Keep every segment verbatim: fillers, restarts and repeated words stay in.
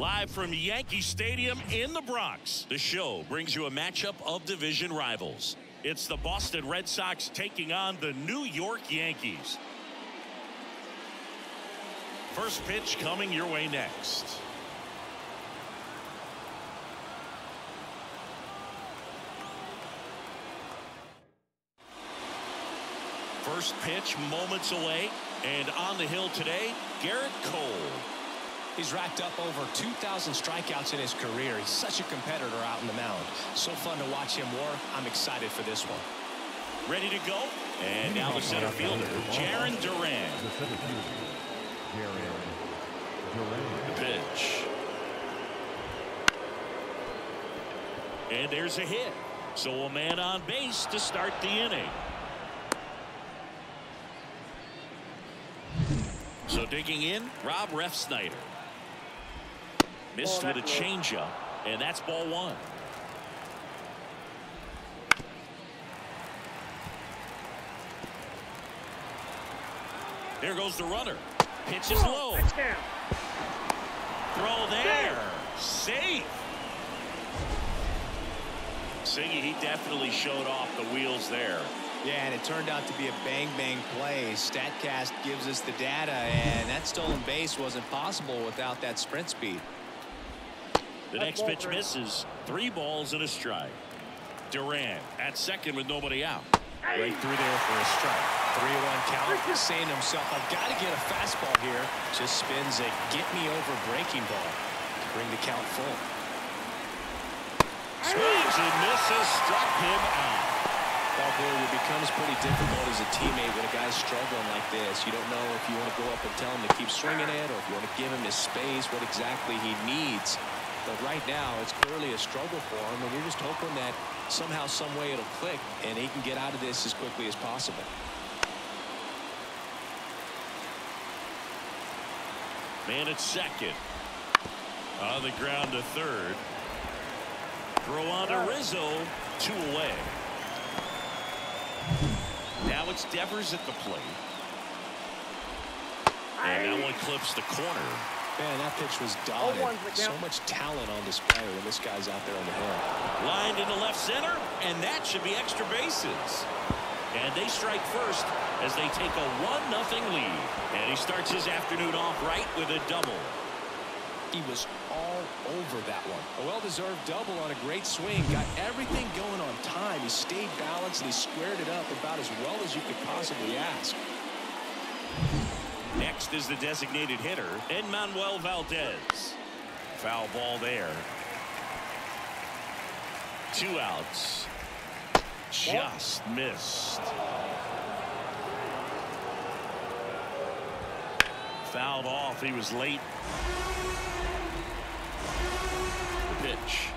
Live from Yankee Stadium in the Bronx, the show brings you a matchup of division rivals. It's the Boston Red Sox taking on the New York Yankees. First pitch coming your way next. First pitch moments away, and on the hill today, Gerrit Cole. He's racked up over two thousand strikeouts in his career. He's such a competitor out on the mound. So fun to watch him work. I'm excited for this one. Ready to go, and now the center fielder, Jarren Duran. The pitch. And there's a hit. So a man on base to start the inning. So digging in, Rob Refsnyder. Missed with a changeup, and that's ball one. There goes the runner. Pitch is low. Throw there. Safe. Singy, he definitely showed off the wheels there. Yeah, and it turned out to be a bang-bang play. StatCast gives us the data, and that stolen base wasn't possible without that sprint speed. The next pitch misses. Three balls and a strike. Duran at second with nobody out. Right through there for a strike. three one count. Saying to himself, I've got to get a fastball here. Just spins a get-me-over breaking ball to bring the count full. Swings and misses. Struck him out. It becomes pretty difficult as a teammate when a guy's struggling like this. You don't know if you want to go up and tell him to keep swinging it, or if you want to give him his space, what exactly he needs. But right now, it's clearly a struggle for him, and we're just hoping that somehow, some way, it'll click, and he can get out of this as quickly as possible. Man at second. On the ground to third. Throw on to Rizzo. Two away. Now it's Devers at the plate. And that one clips the corner. Man, that pitch was dotted. So much talent on display when this guy's out there on the hill. Lined into left center, and that should be extra bases. And they strike first as they take a one nothing lead. And he starts his afternoon off right with a double. He was all over that one. A well-deserved double on a great swing. Got everything going on time. He stayed balanced, and he squared it up about as well as you could possibly ask. Next is the designated hitter, Enmanuel Valdez. Foul ball there. Two outs. Just missed. Fouled off. He was late. Pitch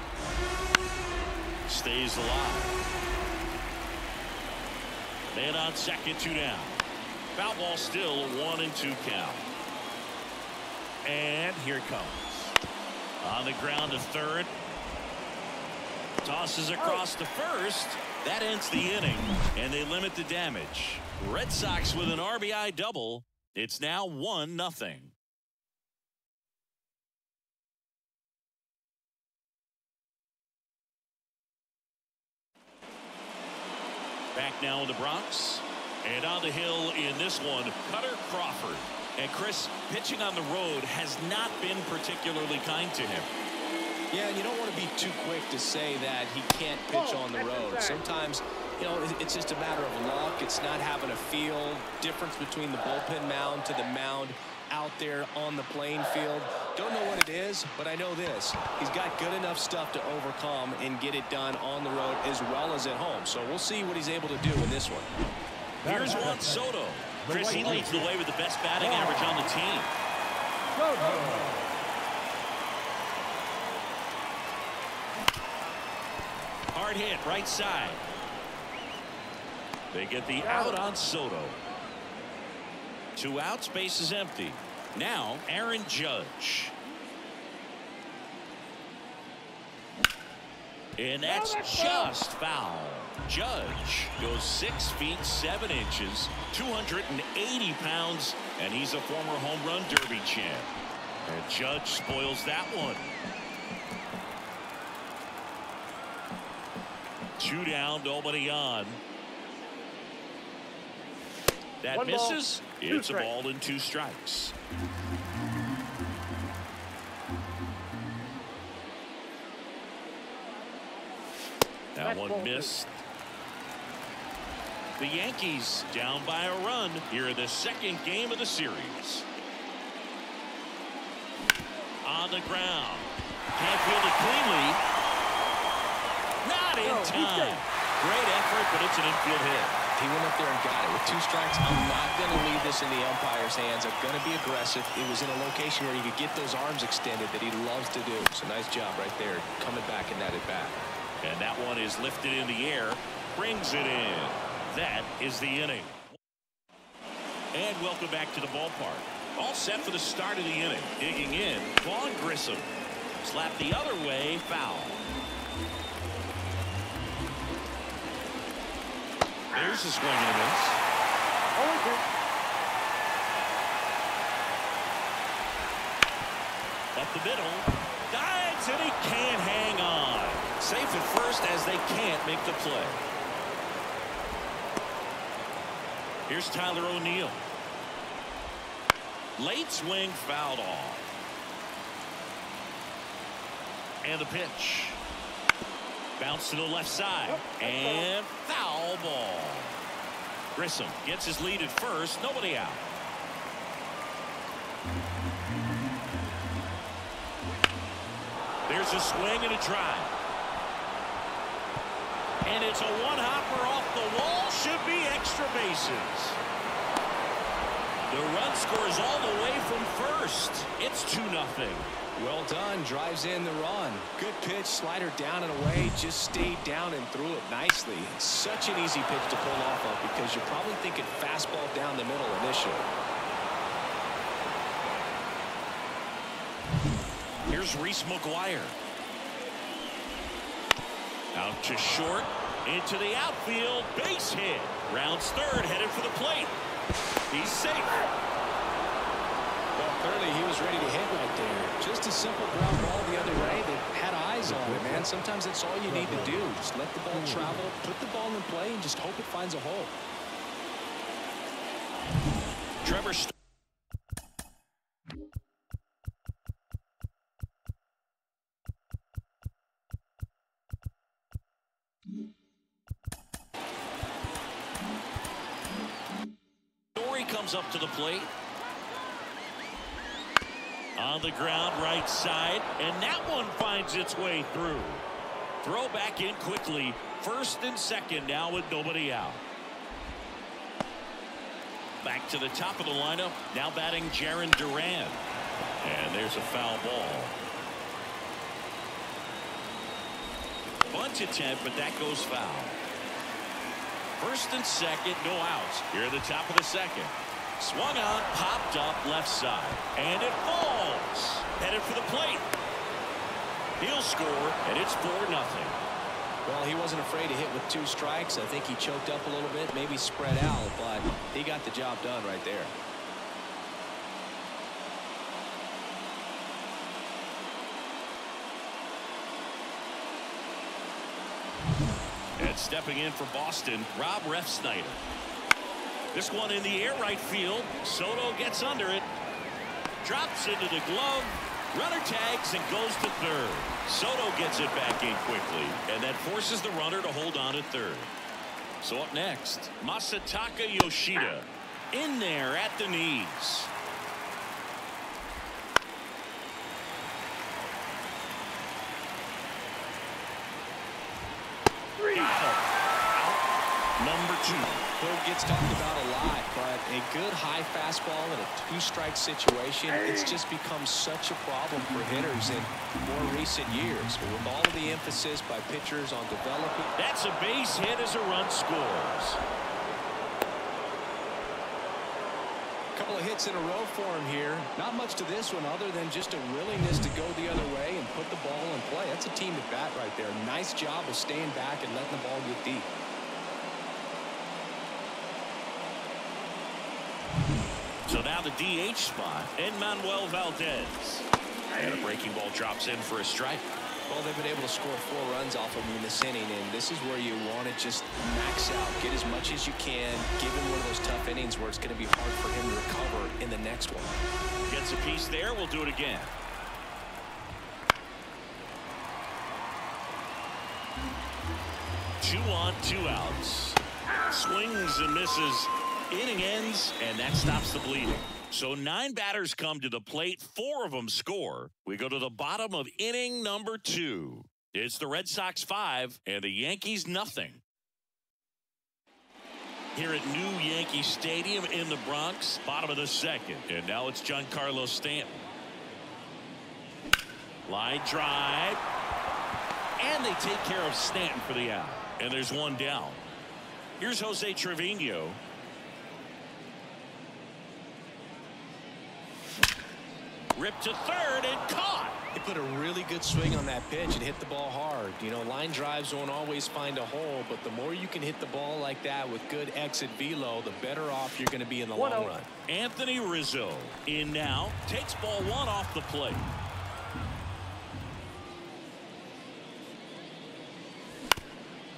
stays alive. Man on second, two down. Foul ball still, one and two count. And here it comes. On the ground to third. Tosses across to first. That ends the inning, and they limit the damage. Red Sox with an R B I double. It's now one nothing. Back now in the Bronx, and on the hill in this one, Cutter Crawford. And Chris, pitching on the road has not been particularly kind to him. Yeah, and you don't want to be too quick to say that he can't pitch on the road. Sometimes, you know, it's just a matter of luck. It's not having a feel. Difference between the bullpen mound to the mound out there on the playing field. Don't know what it is, but I know this. He's got good enough stuff to overcome and get it done on the road as well as at home. So we'll see what he's able to do in this one. Here's Juan Soto. Chris, he leads the way with the best batting average on the team. Hard hit, right side. They get the out on Soto. Two outs, base is empty. Now, Aaron Judge. And that's just foul. Judge goes six feet, seven inches, two hundred eighty pounds, and he's a former home run derby champ. And Judge spoils that one. Two down, nobody on. That one misses. Ball, it's a ball and two strikes. That one missed. The Yankees down by a run here in the second game of the series. On the ground. Can't field it cleanly. Not in time. Great effort, but it's an infield hit. He went up there and got it. With two strikes, I'm not going to leave this in the umpire's hands. I'm going to be aggressive. It was in a location where he could get those arms extended that he loves to do. So nice job right there coming back in that at bat. And that one is lifted in the air, brings it in. That is the inning. And welcome back to the ballpark. All set for the start of the inning. Digging in, Vaughn Grissom. Slap the other way, foul. There's a swing and a miss. Up the middle. Dives and he can't hang on. Safe at first as they can't make the play. Here's Tyler O'Neill. Late swing, fouled off. And the pitch. Bounce to the left side. And foul ball. Grissom gets his lead at first. Nobody out. There's a swing and a drive. And it's a one-hopper off the wall. Should be extra bases. The run scores all the way from first. It's two nothing. Well done. Drives in the run. Good pitch. Slider down and away. Just stayed down and threw it nicely. Such an easy pitch to pull off of because you're probably thinking fastball down the middle initially. Here's Reese McGuire. Out to short. Into the outfield. Base hit. Rounds third. Headed for the plate. He's safe. Well, clearly he was ready to hit right there. Just a simple ground ball the other way that had eyes on it, man. Sometimes that's all you need to do. Just let the ball travel, put the ball in play, and just hope it finds a hole. Trevor Story. Up to the plate. On the ground, right side, and that one finds its way through. Throw back in quickly. First and second now with nobody out. Back to the top of the lineup. Now batting Jarren Duran. And there's a foul ball. Bunt attempt, but that goes foul. First and second, no outs. Here at the top of the second. Swung on, popped up left side, and it falls. Headed for the plate. He'll score, and it's four nothing. Well, he wasn't afraid to hit with two strikes. I think he choked up a little bit, maybe spread out, but he got the job done right there. And stepping in for Boston, Rob Refsnyder. This one in the air right field. Soto gets under it. Drops into the glove. Runner tags and goes to third. Soto gets it back in quickly. And that forces the runner to hold on at third. So up next, Masataka Yoshida. In there at the knees. Three. Out. Number two. Third gets talked about a lot, but a good high fastball in a two-strike situation, it's just become such a problem for hitters in more recent years. But with all of the emphasis by pitchers on developing. That's a base hit as a run scores. A couple of hits in a row for him here. Not much to this one other than just a willingness to go the other way and put the ball in play. That's a team at bat right there. Nice job of staying back and letting the ball get deep. So now the D H spot, Enmanuel Valdez. And a breaking ball drops in for a strike. Well, they've been able to score four runs off of him in this inning, and this is where you want to just max out, get as much as you can, give him one of those tough innings where it's going to be hard for him to recover in the next one. Gets a piece there. We'll do it again. Two on, two outs. Swings and misses. Inning ends, and that stops the bleeding. So nine batters come to the plate. Four of them score. We go to the bottom of inning number two. It's the Red Sox five and the Yankees nothing. Here at New Yankee Stadium in the Bronx, bottom of the second. And now it's Giancarlo Stanton. Line drive. And they take care of Stanton for the out. And there's one down. Here's Jose Trevino. Ripped to third and caught. He put a really good swing on that pitch and hit the ball hard. You know, line drives won't always find a hole, but the more you can hit the ball like that with good exit velo, the better off you're going to be in the long run. Anthony Rizzo in now, takes ball one off the plate.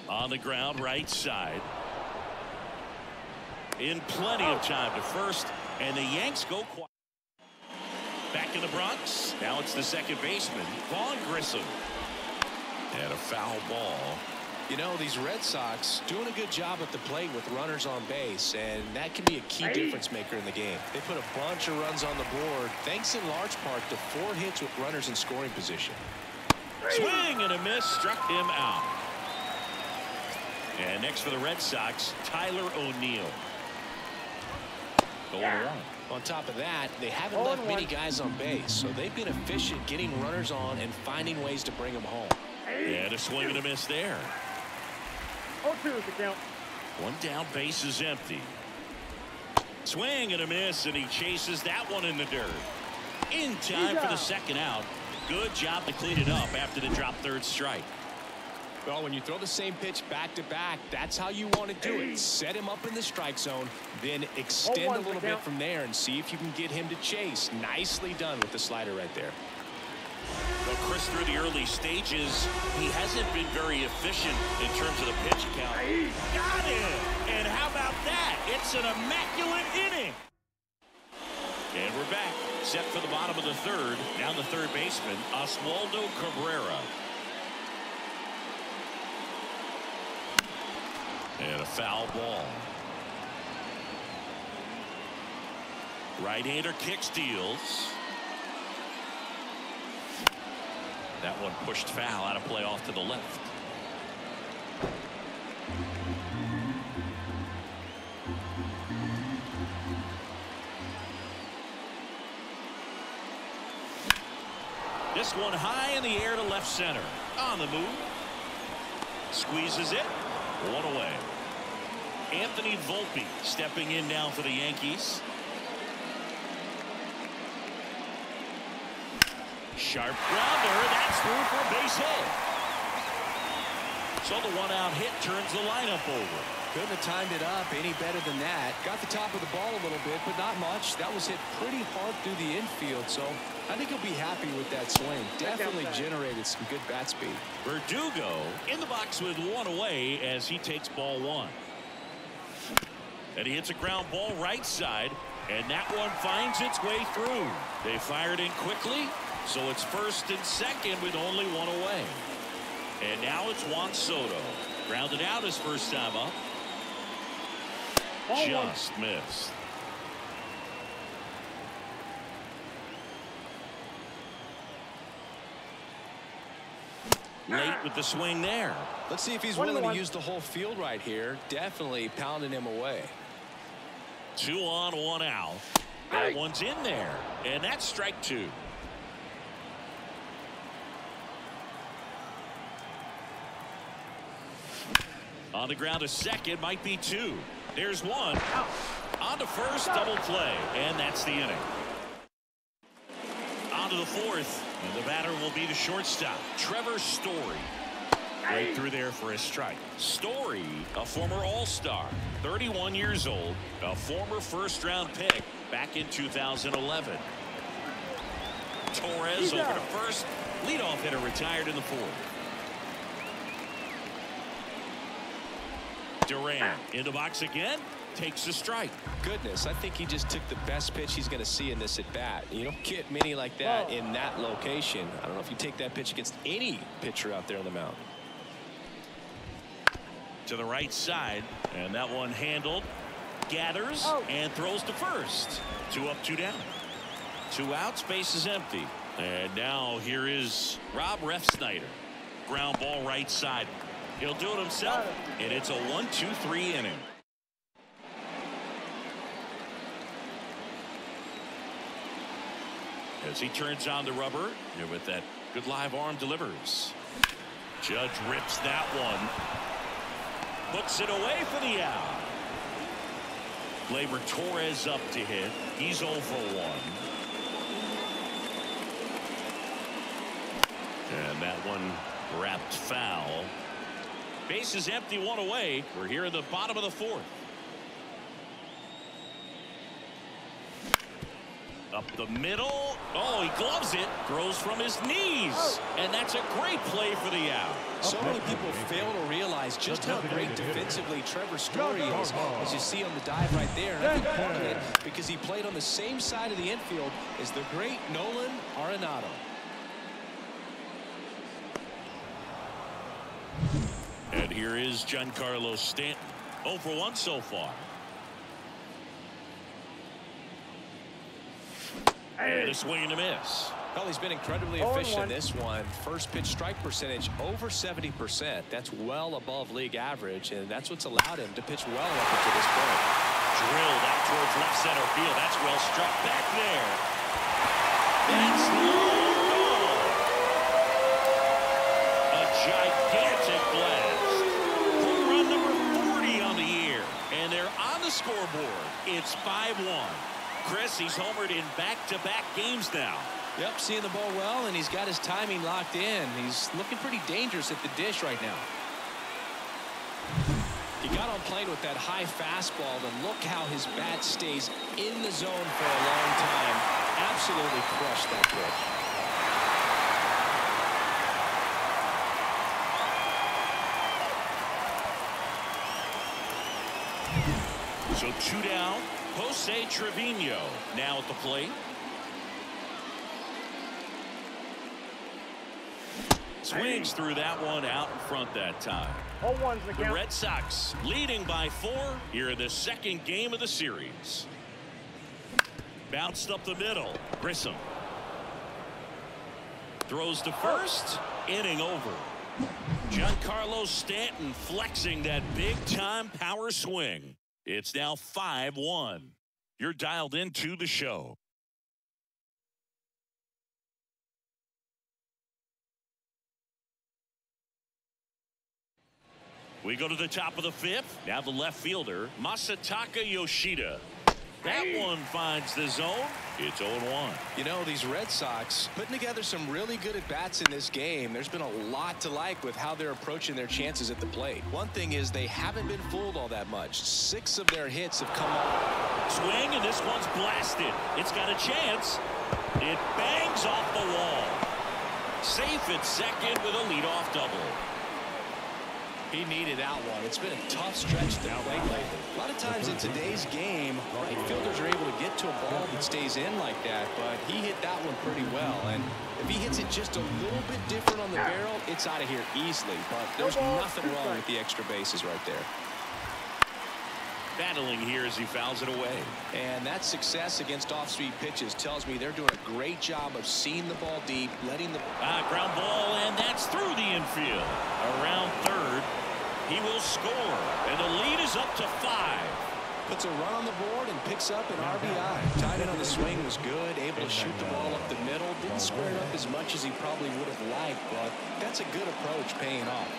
On the ground, right side. In plenty of time to first, and the Yanks go quiet. Back in the Bronx. Now it's the second baseman, Vaughn Grissom. And a foul ball. You know, these Red Sox doing a good job at the plate with runners on base, and that can be a key difference maker in the game. They put a bunch of runs on the board, thanks in large part to four hits with runners in scoring position. Swing and a miss, struck him out. And next for the Red Sox, Tyler O'Neill. Going around. On top of that, they haven't left many guys on base, so they've been efficient getting runners on and finding ways to bring them home. Yeah, a swing and a miss there. One down, base is empty. Swing and a miss, and he chases that one in the dirt. In time for the second out. Good job to clean it up after the drop third strike. Well, when you throw the same pitch back-to-back, that's how you want to do it. Set him up in the strike zone, then extend a little bit from there and see if you can get him to chase. Nicely done with the slider right there. Well, Chris, through the early stages, he hasn't been very efficient in terms of the pitch count. Got it! And how about that? It's an immaculate inning! And we're back, set for the bottom of the third. Now the third baseman, Oswaldo Cabrera. And a foul ball. Right-hander kick steals. That one pushed foul out of play off to the left. This one high in the air to left center. On the move. Squeezes it. One away. Anthony Volpe stepping in now for the Yankees. Sharp grounder. That's through for a base hit. So the one-out hit turns the lineup over. Couldn't have timed it up any better than that. Got the top of the ball a little bit, but not much. That was hit pretty hard through the infield, so I think he'll be happy with that swing. Definitely generated some good bat speed. Verdugo in the box with one away as he takes ball one. And he hits a ground ball right side, and that one finds its way through. They fired in quickly, so it's first and second with only one away. And now it's Juan Soto. Grounded out his first time up. Ball just one. Missed. Late with the swing there. Let's see if he's willing to use the whole field right here. Definitely pounding him away. Two on, one out. That one's in there. And that's strike two. On the ground a second. Might be two. There's one. Out. On to first. Double play. And that's the inning. On to the fourth. And the batter will be the shortstop, Trevor Story. Right through there for a strike. Story, a former All-Star, thirty-one years old, a former first-round pick, back in two thousand eleven. Torres He's over out. to first. Leadoff hitter retired in the fourth. Duran in the box again. Takes a strike. Goodness, I think he just took the best pitch he's going to see in this at bat. You don't get many like that in that location. I don't know if you take that pitch against any pitcher out there on the mound. To the right side, and that one handled, gathers oh. and throws to first. Two up, two down. Two outs, base is empty. And now here is Rob Refsnyder. Ground ball right side. He'll do it himself, and it's a one two three inning. As he turns on the rubber, and with that good live arm delivers. Judge rips that one. Puts it away for the out. Gleyber Torres up to hit. He's oh for one. And that one wrapped foul. Base is empty, one away. We're here in the bottom of the fourth. Up the middle. Oh, he gloves it. Throws from his knees. And that's a great play for the out. So many people fail to realize just how great defensively Trevor Story is, as you see on the dive right there. And I think part of it because he played on the same side of the infield as the great Nolan Arenado. And here is Giancarlo Stanton. oh for one so far. And a swing and a miss. Well, he's been incredibly efficient in this one. First pitch strike percentage over seventy percent. That's well above league average, and that's what's allowed him to pitch well up to this point. Drilled out towards left center field. That's well struck back there. That's low goal. A gigantic blast. Home run number forty on the year, and they're on the scoreboard. It's five one. Chris, he's homered in back-to-back games now. Yep, seeing the ball well, and he's got his timing locked in. He's looking pretty dangerous at the dish right now. He got on plane with that high fastball, and look how his bat stays in the zone for a long time. Absolutely crushed that pitch. So two down. Jose Trevino now at the plate. Swings through that one out in front that time. The Red Sox leading by four here in the second game of the series. Bounced up the middle. Grissom throws to first. Inning over. Giancarlo Stanton flexing that big-time power swing. It's now five one. You're dialed into the show. We go to the top of the fifth. Now the left fielder, Masataka Yoshida. That one finds the zone. It's oh one. You know, these Red Sox putting together some really good at-bats in this game. There's been a lot to like with how they're approaching their chances at the plate. One thing is they haven't been fooled all that much. Six of their hits have come up. Swing, and this one's blasted. It's got a chance. It bangs off the wall. Safe at second with a leadoff double. He needed that one. It's been a tough stretch down late lately. A lot of times in today's game, right fielders are able to get to a ball that stays in like that, but he hit that one pretty well. And if he hits it just a little bit different on the barrel, it's out of here easily. But there's nothing wrong with the extra bases right there. Battling here as he fouls it away. And that success against off-speed pitches tells me they're doing a great job of seeing the ball deep, letting the ah, ground ball, and that's through the infield. Around third, he will score, and the lead is up to five. Puts a run on the board and picks up an R B I. Timing on the swing was good, able to shoot the ball up the middle. Didn't square it up as much as he probably would have liked, but that's a good approach paying off.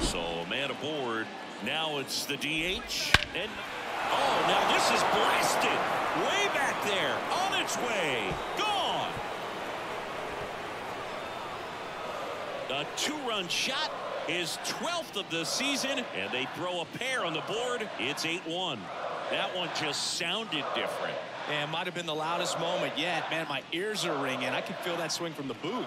So man aboard. Now it's the D H. And oh, now this is blasted way back there on its way. Gone. The two-run shot is twelfth of the season, and they throw a pair on the board. It's eight one. That one just sounded different. Yeah, it might have been the loudest moment yet. Man, my ears are ringing. I can feel that swing from the booth.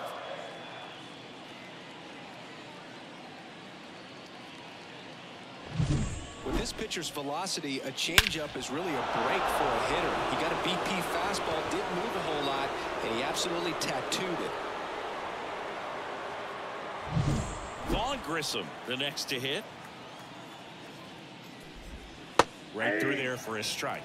With this pitcher's velocity, a changeup is really a break for a hitter. He got a B P fastball, didn't move a whole lot, and he absolutely tattooed it. Vaughn Grissom, the next to hit. Right through there for a strike.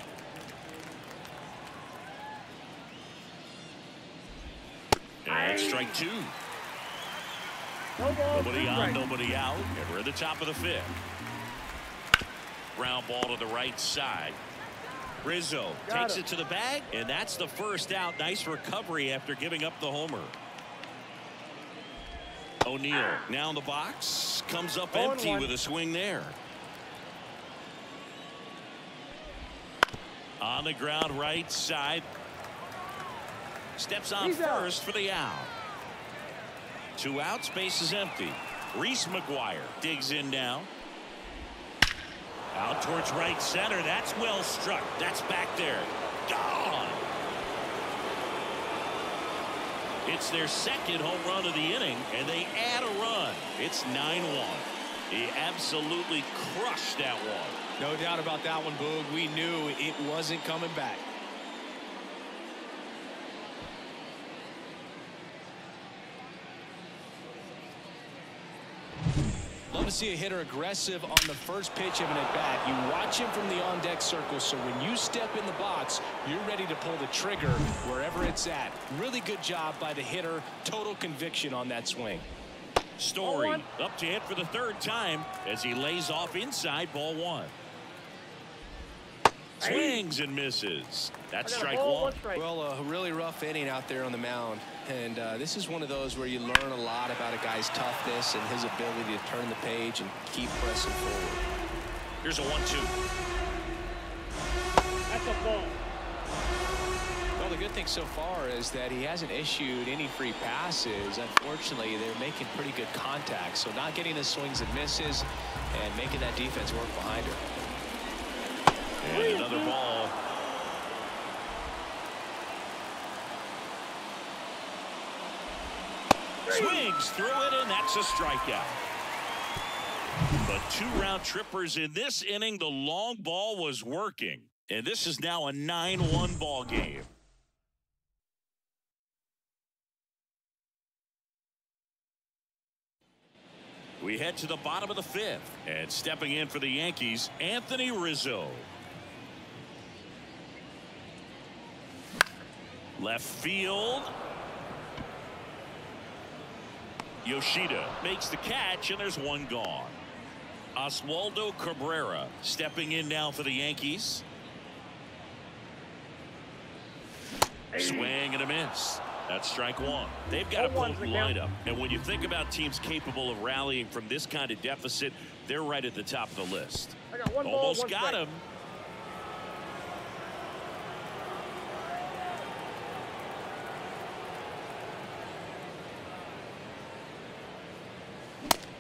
And strike two. Nobody on, nobody out. And we're at the top of the fifth. Ground ball to the right side. Rizzo takes it to the bag, and that's the first out. Nice recovery after giving up the homer. O'Neill now in the box, comes up empty with a swing there. On the ground, right side. Steps on first for the out. Two outs, base is empty. Reese McGuire digs in now. Out towards right center. That's well struck. That's back there. Gone. It's their second home run of the inning, and they add a run. It's nine one. He absolutely crushed that one. No doubt about that one, Boog. We knew it wasn't coming back. Love to see a hitter aggressive on the first pitch of an at-bat. You watch him from the on-deck circle, so when you step in the box, you're ready to pull the trigger wherever it's at. Really good job by the hitter. Total conviction on that swing. Story up to hit for the third time as he lays off inside, ball one. Swings and misses. That's strike one. Well, a really rough inning out there on the mound, and uh, this is one of those where you learn a lot about a guy's toughness and his ability to turn the page and keep pressing forward. Here's a one two. That's a ball. Well, the good thing so far is that he hasn't issued any free passes. Unfortunately, they're making pretty good contact, so not getting the swings and misses and making that defense work behind her. And another ball. Swings through it, and that's a strikeout. The two-round trippers in this inning, the long ball was working. And this is now a nine one ball game. We head to the bottom of the fifth. And stepping in for the Yankees, Anthony Rizzo. Left field. Yoshida makes the catch, and there's one gone. Oswaldo Cabrera stepping in now for the Yankees. Swing and a miss. That's strike one. They've got a potent lineup. And when you think about teams capable of rallying from this kind of deficit, they're right at the top of the list. I got one Almost ball, one got him.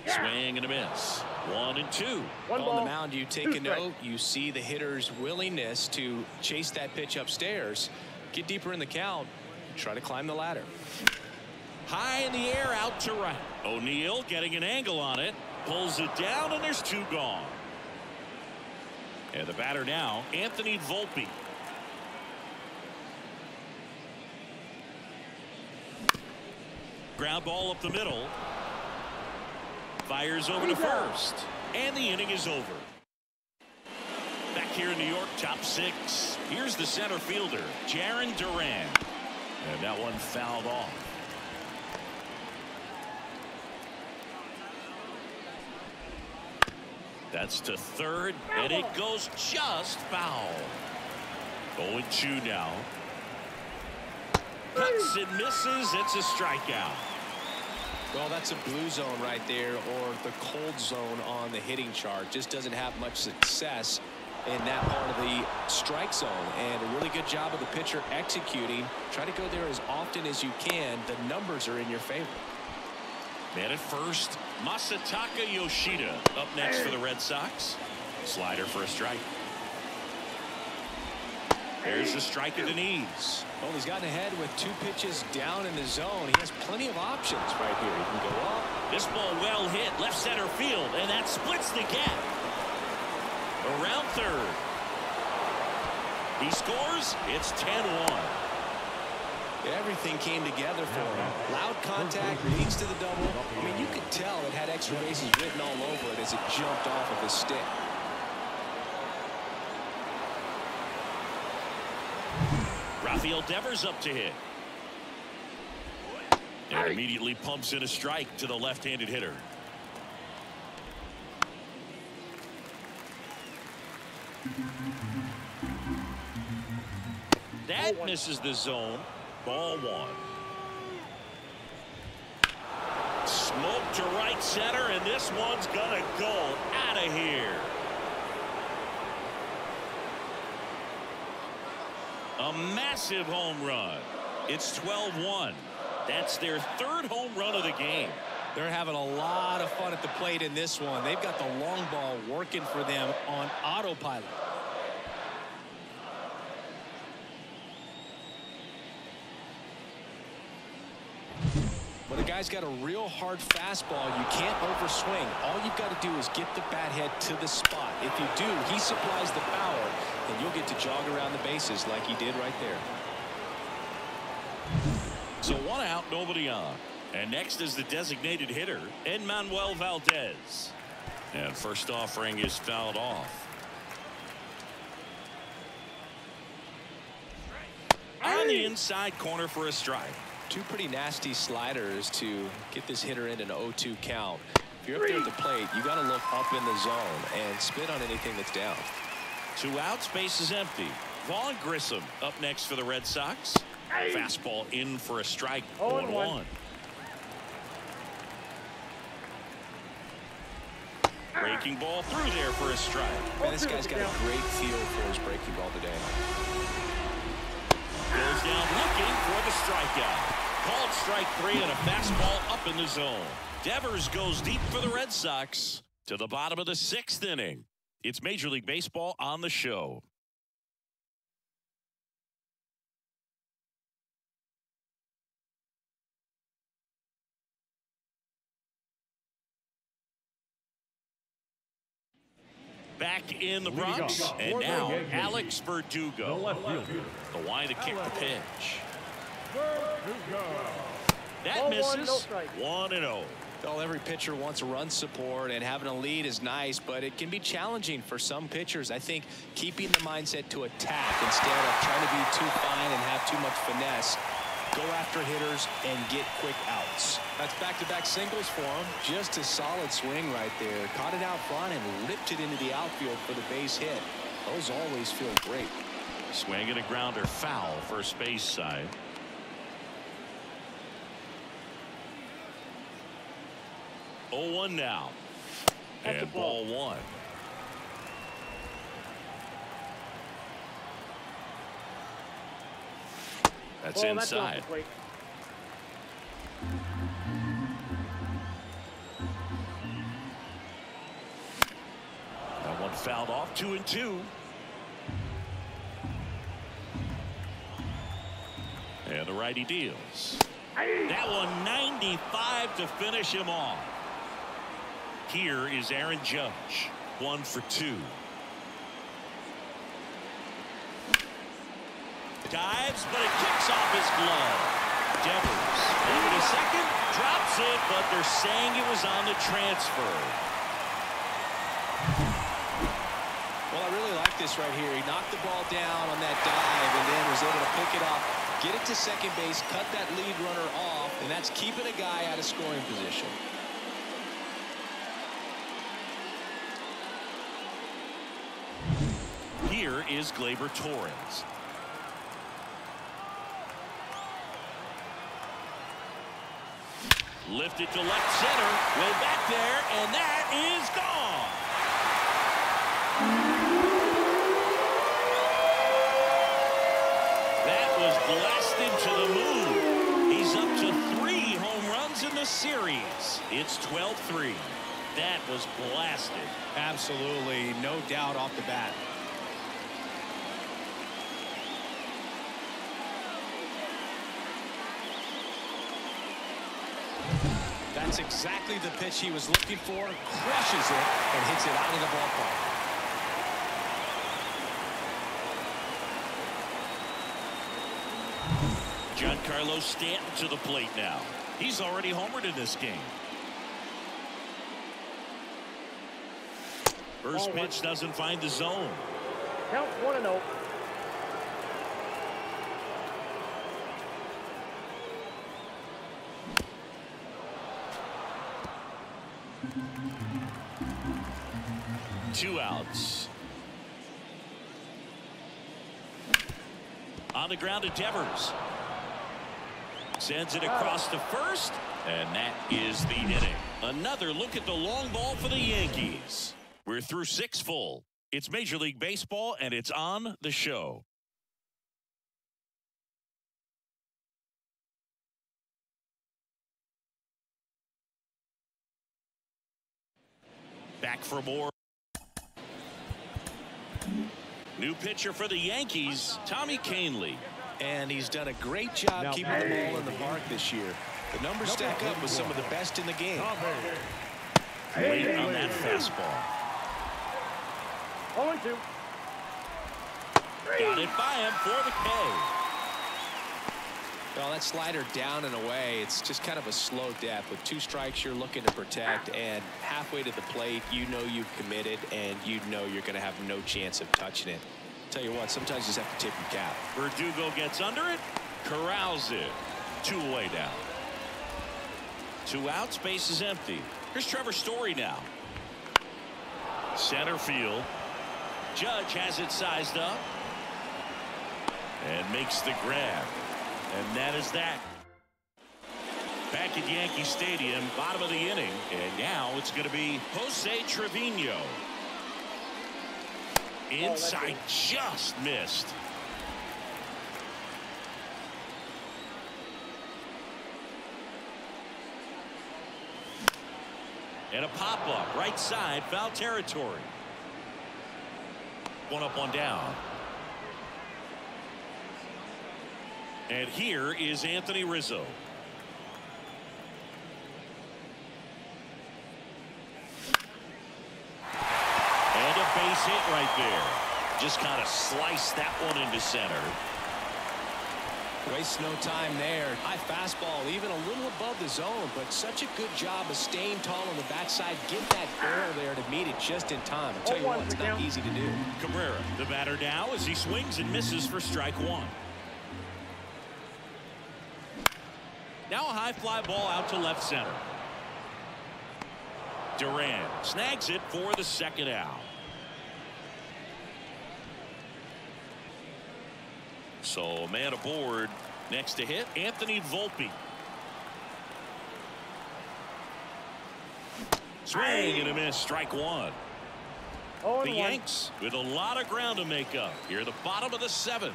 Swing and a miss. One and two. One on the mound, you take a note. You see the hitter's willingness to chase that pitch upstairs, get deeper in the count, try to climb the ladder. High in the air, out to right. O'Neill getting an angle on it, pulls it down, and there's two gone. And the batter now, Anthony Volpe. Ground ball up the middle. Fires over to first, and the inning is over. Back here in New York, top six. Here's the center fielder, Jarren Duran. And that one fouled off. That's to third, and it goes just foul. oh two now. Cuts and misses. It's a strikeout. Well, that's a blue zone right there, or the cold zone on the hitting chart. Just doesn't have much success in that part of the strike zone. And a really good job of the pitcher executing. Try to go there as often as you can. The numbers are in your favor. Man at first, Masataka Yoshida up next for the Red Sox. Slider for a strike. There's the strike at the knees. Well, he's gotten ahead with two pitches down in the zone. He has plenty of options right here. He can go up. This ball well hit left center field, and that splits the gap. Around third. He scores. It's ten one. Everything came together for him. Loud contact leads to the double. I mean, you could tell it had extra bases written all over it as it jumped off of his stick. Rafael Devers up to hit. And immediately pumps in a strike to the left-handed hitter. That misses the zone. Ball one. Smoke to right center, and this one's gonna go out of here. A massive home run. It's twelve one. That's their third home run of the game. They're having a lot of fun at the plate in this one. They've got the long ball working for them on autopilot. Well, the guy's got a real hard fastball. You can't overswing. All you've got to do is get the bat head to the spot. If you do, he supplies the power, and you'll get to jog around the bases like he did right there. So one out, nobody on. And next is the designated hitter, Enmanuel Valdez. And first offering is fouled off. On the inside corner for a strike. Two pretty nasty sliders to get this hitter in an oh two count. If you're up there at the plate, you got to look up in the zone and spit on anything that's down. Two outs, base is empty. Vaughn Grissom up next for the Red Sox. Hey. Fastball in for a strike. oh one. Breaking ball through there for a strike. Man, this guy's got a great feel for his breaking ball today. Goes down looking for the strikeout. Called strike three and a fastball up in the zone. Devers goes deep for the Red Sox to the bottom of the sixth inning. It's Major League Baseball on the show. Back in the Bronx, and now Alex Verdugo. The wide to kick the pitch. That misses. one and oh. Well, every pitcher wants run support, and having a lead is nice, but it can be challenging for some pitchers. I think keeping the mindset to attack instead of trying to be too fine and have too much finesse. Go after hitters and get quick outs. That's back-to-back singles for him. Just a solid swing right there. Caught it out front and ripped it into the outfield for the base hit. Those always feel great. Swing and a grounder foul, first base side. oh one now. That's and ball one. That's oh, inside. That's that one fouled off. Two and two. And the righty deals. Aye. That one ninety-five to finish him off. Here is Aaron Judge, one for two. Dives, but it kicks off his glove. Devers over to second, drops it, but they're saying it was on the transfer. Well, I really like this right here. He knocked the ball down on that dive and then was able to pick it up, get it to second base, cut that lead runner off, and that's keeping a guy out of scoring position. Here is Gleyber Torres. Lifted to left center, way back there, and that is gone. That was blasted to the moon. He's up to three home runs in the series. It's twelve three. That was blasted. Absolutely, no doubt off the bat. That's exactly the pitch he was looking for. Crushes it and hits it out of the ballpark. Giancarlo Stanton to the plate now. He's already homered in this game. First pitch doesn't find the zone. Count one and oh. Two outs. On the ground to Devers. Sends it across to first, and that is the inning. Another look at the long ball for the Yankees. We're through six full. It's Major League Baseball, and it's on the show. Back for more. New pitcher for the Yankees, Tommy Canely. And he's done a great job now, keeping hey. the ball in the park this year. The numbers stack up with some of the best in the game. Hey. Wait on that fastball. oh two. Got it by him for the K. Well, that slider down and away. It's just kind of a slow death. With two strikes, you're looking to protect. And halfway to the plate, you know you've committed, and you know you're going to have no chance of touching it. Tell you what, sometimes you just have to tip your cap. Verdugo gets under it, corrals it. Two away down. Two outs, base is empty. Here's Trevor Story now. Center field. Judge has it sized up. And makes the grab. And that is that. Back at Yankee Stadium, bottom of the inning. And now it's going to be Jose Trevino. Inside, just missed. And a pop-up, right side, foul territory. One up, one down. And here is Anthony Rizzo. Base hit right there. Just kind of sliced that one into center. Wastes no time there. High fastball, even a little above the zone, but such a good job of staying tall on the backside. Get that barrel there to meet it just in time. I'll tell you what, it's not easy to do. Cabrera, the batter now, as he swings and misses for strike one. Now a high fly ball out to left center. Duran snags it for the second out. So, man aboard. Next to hit, Anthony Volpe. Swing and a miss. Strike one. Oh, the Yanks with a lot of ground to make up here. The bottom of the seventh.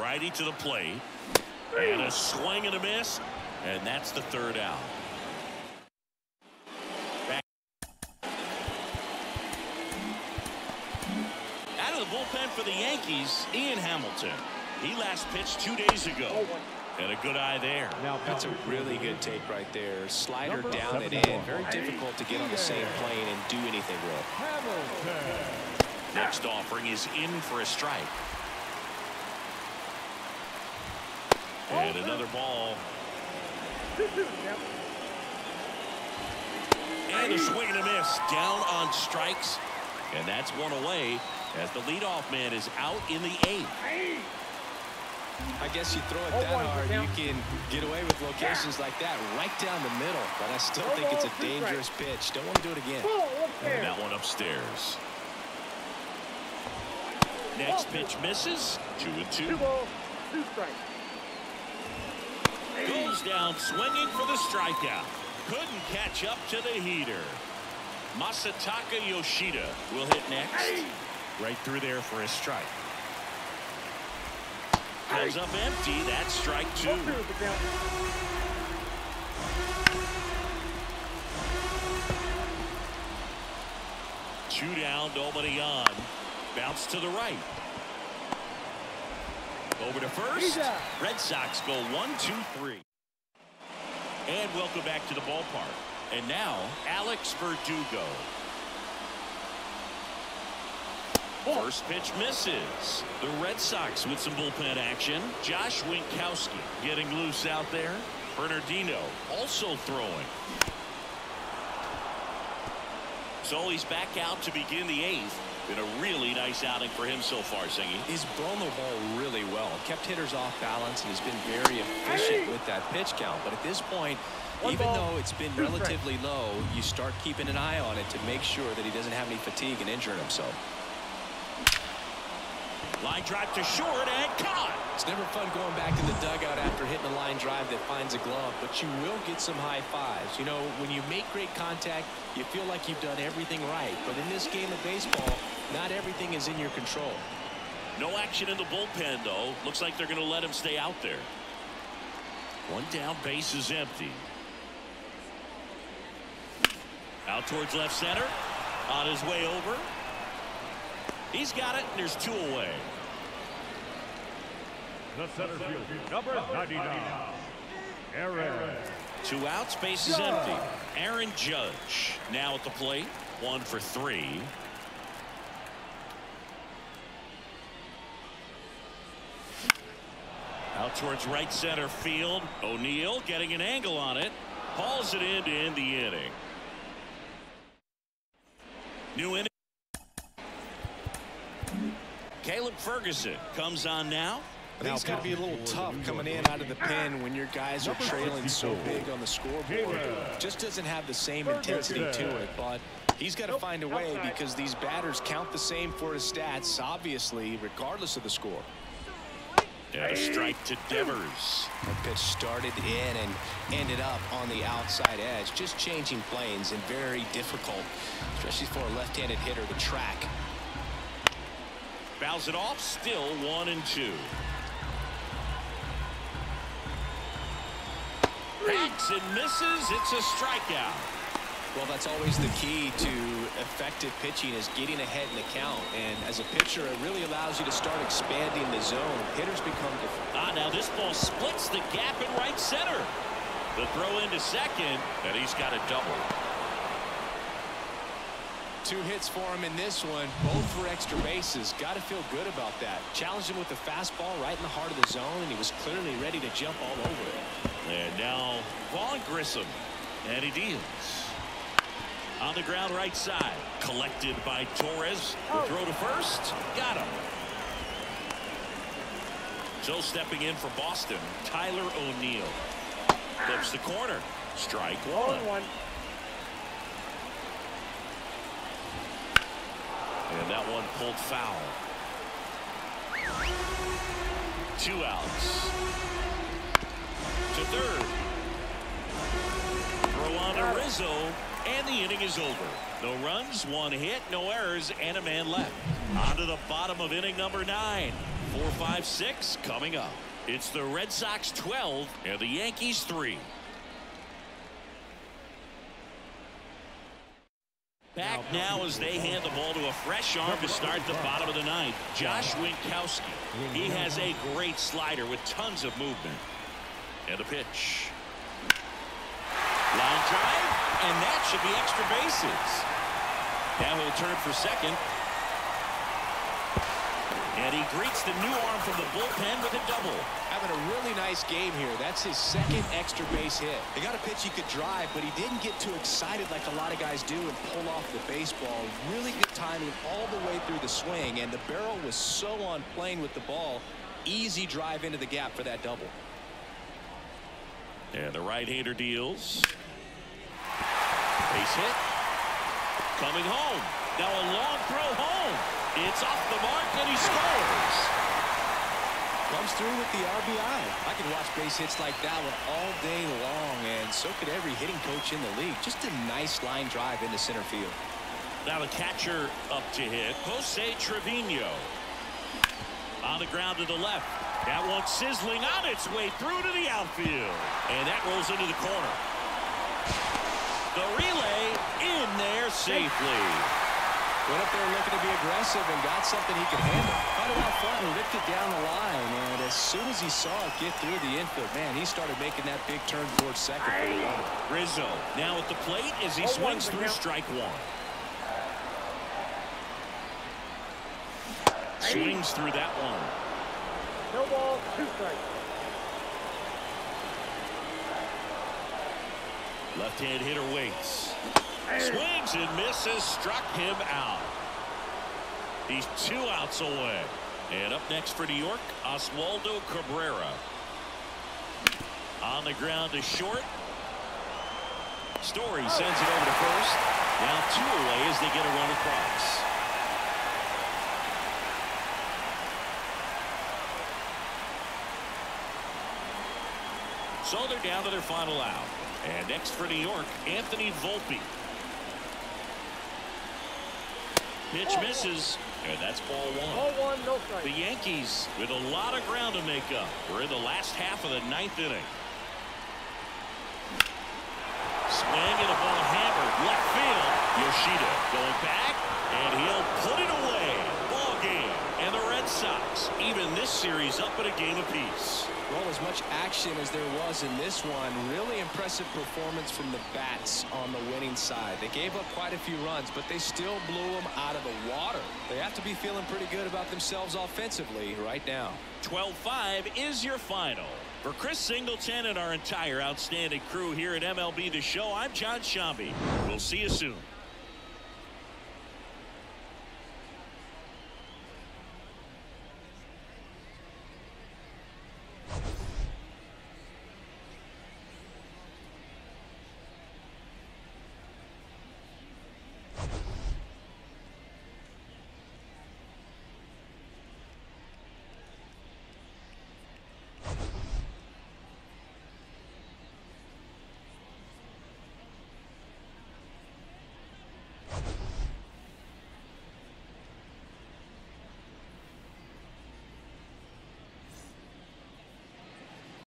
Righty to the plate. And a swing and a miss. And that's the third out. Bullpen for the Yankees, Ian Hamilton. He last pitched two days ago. And a good eye there. Now, that's a really good take right there. Slider Number down and in. Very difficult to get on the same plane and do anything with. Hamilton. Next offering is in for a strike. And another ball. And a swing and a miss. Down on strikes. And that's one away. As the leadoff man is out in the eighth. I guess you throw it that hard, you can get away with locations like that, right down the middle. But I still think it's a dangerous pitch. Don't want to do it again. And that one upstairs. Next pitch misses. Two and two. Two ball, two strike. Goes down swinging for the strikeout. Couldn't catch up to the heater. Masataka Yoshida will hit next. Right through there for a strike. Comes up empty. That's strike two. Two down, nobody on. Bounce to the right. Over to first. Red Sox go one, two, three. And welcome back to the ballpark. And now, Alex Verdugo. First pitch misses. The Red Sox with some bullpen action. Josh Winkowski getting loose out there. Bernardino also throwing. So he's back out to begin the eighth. Been a really nice outing for him so far, Singy. He's blown the ball really well. Kept hitters off balance and has been very efficient with that pitch count. But at this point, One even ball, though it's been relatively straight. low, you start keeping an eye on it to make sure that he doesn't have any fatigue and injuring himself. Line drive to short and caught. It's never fun going back in the dugout after hitting a line drive that finds a glove, but you will get some high fives. You know, when you make great contact, you feel like you've done everything right. But in this game of baseball, not everything is in your control. No action in the bullpen, though. Looks like they're going to let him stay out there. One down, base is empty. Out towards left center. On his way over. He's got it, and there's two away. The center field, number ninety-nine, Aaron. Two outs, base is empty. Aaron Judge now at the plate, one for three. Out towards right center field. O'Neill getting an angle on it, hauls it in to end the inning. New inning. Caleb Ferguson comes on now. I think it's going to be a little tough coming in out of the pen when your guys are trailing so big on the scoreboard. Just doesn't have the same intensity to it, but he's got to find a way because these batters count the same for his stats, obviously, regardless of the score. And a strike to Devers. The pitch started in and ended up on the outside edge. Just changing planes and very difficult, especially for a left-handed hitter to track. Fouls it off, still one and two. Hacks and misses. It's a strikeout. Well, that's always the key to effective pitching, is getting ahead in the count. And as a pitcher, it really allows you to start expanding the zone. Hitters become different. Ah, now this ball splits the gap in right center. The throw into second, and he's got a double. Two hits for him in this one, both for extra bases. Got to feel good about that. Challenged him with a fastball right in the heart of the zone, and he was clearly ready to jump all over it. And now Vaughn Grissom, and he deals. On the ground, right side, collected by Torres. The throw to first, got him. So stepping in for Boston, Tyler O'Neill. Flips the corner, strike one. one. And that one pulled foul. Two outs. To third. Throw on to Rizzo, and the inning is over. No runs, one hit, no errors, and a man left. On to the bottom of inning number nine. Four, five, six coming up. It's the Red Sox twelve and the Yankees three. Back now as they hand the ball to a fresh arm to start the bottom of the ninth. Josh Winkowski. He has a great slider with tons of movement. And a pitch. Line drive, and that should be extra bases. Now he'll turn for second. And he greets the new arm from the bullpen with a double. Having a really nice game here. That's his second extra base hit. They got a pitch he could drive, but he didn't get too excited like a lot of guys do and pull off the baseball. Really good timing all the way through the swing, and the barrel was so on plane with the ball. Easy drive into the gap for that double. And the right-hander deals. Base hit. Coming home. Now a long throw home. It's off the mark, and he scores. Comes through with the R B I. I could watch base hits like that one all day long, and so could every hitting coach in the league. Just a nice line drive into center field. Now the catcher up to hit, Jose Trevino. On the ground to the left. That one sizzling on its way through to the outfield. And that rolls into the corner. The relay in there safely. Went up there looking to be aggressive and got something he could handle. Cut it out front and ripped it down the line. And as soon as he saw it get through the infield, man, he started making that big turn towards second. Rizzo now at the plate as he oh, swings through strike one. Swings through that one. No ball, two strikes. Left-hand hitter waits. Swings and misses. Struck him out. He's two outs away. And up next for New York, Oswaldo Cabrera. On the ground to short. Story sends it over to first. Now two away as they get a run across. So they're down to their final out. And next for New York, Anthony Volpe. Pitch misses, and that's ball one. Ball one, no strike. The Yankees with a lot of ground to make up. We're in the last half of the ninth inning. Swing and a ball hammered left field. Yoshida going back, and he'll put it away. Ball game. And the Red Sox, even this series up at a game apiece. Well, as much action as there was in this one, really impressive performance from the bats on the winning side. They gave up quite a few runs, but they still blew them out of the water. They have to be feeling pretty good about themselves offensively right now. twelve five is your final. For Chris Singleton and our entire outstanding crew here at M L B The Show, I'm John Shomi. We'll see you soon.